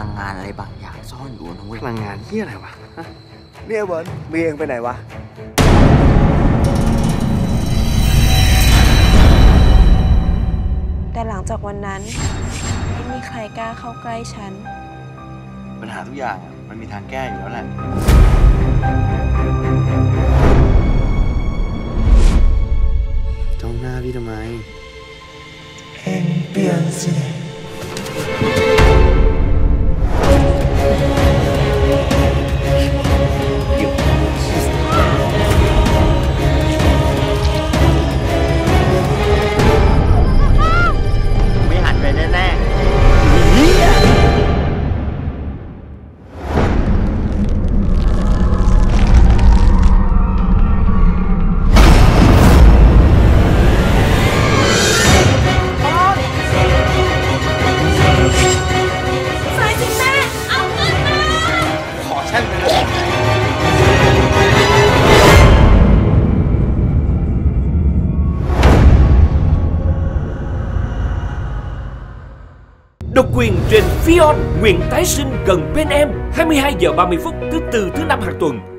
ลังงานอะไรบางอย่างซ่อนอยู่นะเว้ยพลังงานเหี้ยอะไรวะเนี่ยเบิร์นเมียเองไปไหนวะแต่หลังจากวันนั้นไม่มีใครกล้าเข้าใกล้ฉันปัญหาทุกอย่างมันมีทางแก้อยู่แล้วแหละจ้องหน้าพี่ทำไมเอ็งเปลี่ยนสิĐộc quyền trên VieON, Nguyễn Tái Sinh gần bên em 22h30 phút thứ Tư, thứ Năm hàng tuần.